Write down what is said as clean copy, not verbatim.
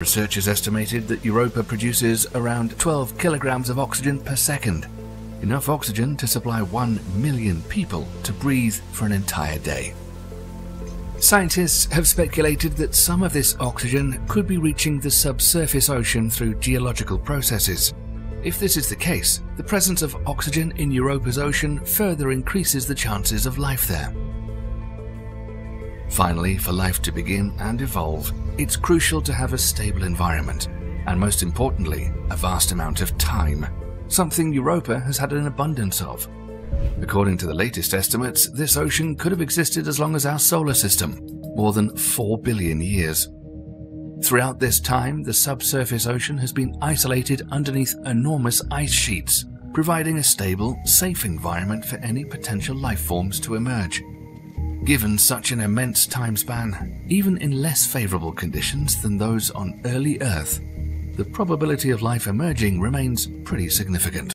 Researchers estimated that Europa produces around 12 kilograms of oxygen per second, enough oxygen to supply 1 million people to breathe for an entire day. Scientists have speculated that some of this oxygen could be reaching the subsurface ocean through geological processes. If this is the case, the presence of oxygen in Europa's ocean further increases the chances of life there. Finally, for life to begin and evolve, it's crucial to have a stable environment, and most importantly, a vast amount of time, something Europa has had an abundance of. According to the latest estimates, this ocean could have existed as long as our solar system, more than 4 billion years. Throughout this time, the subsurface ocean has been isolated underneath enormous ice sheets, providing a stable, safe environment for any potential life forms to emerge. Given such an immense time span, even in less favorable conditions than those on early Earth, the probability of life emerging remains pretty significant.